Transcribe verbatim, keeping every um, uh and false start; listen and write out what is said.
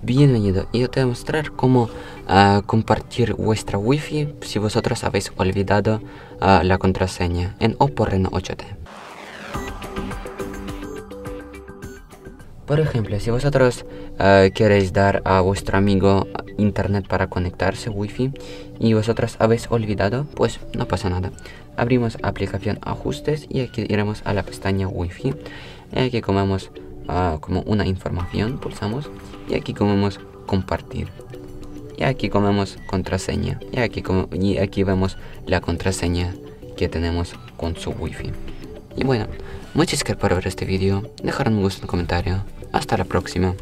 Bienvenido, y yo te voy a mostrar cómo uh, compartir vuestra wifi si vosotros habéis olvidado uh, la contraseña en Oppo Reno ocho T. Por ejemplo, si vosotros uh, queréis dar a vuestro amigo internet para conectarse wifi y vosotros habéis olvidado, pues no pasa nada. Abrimos aplicación ajustes y aquí iremos a la pestaña wifi. Y aquí comemos uh, como una información, pulsamos y aquí comemos compartir. Y aquí comemos contraseña y aquí, com y aquí vemos la contraseña que tenemos con su wifi. Y bueno, muchas gracias por ver este vídeo, dejar un gusto en el comentario. Hasta la próxima.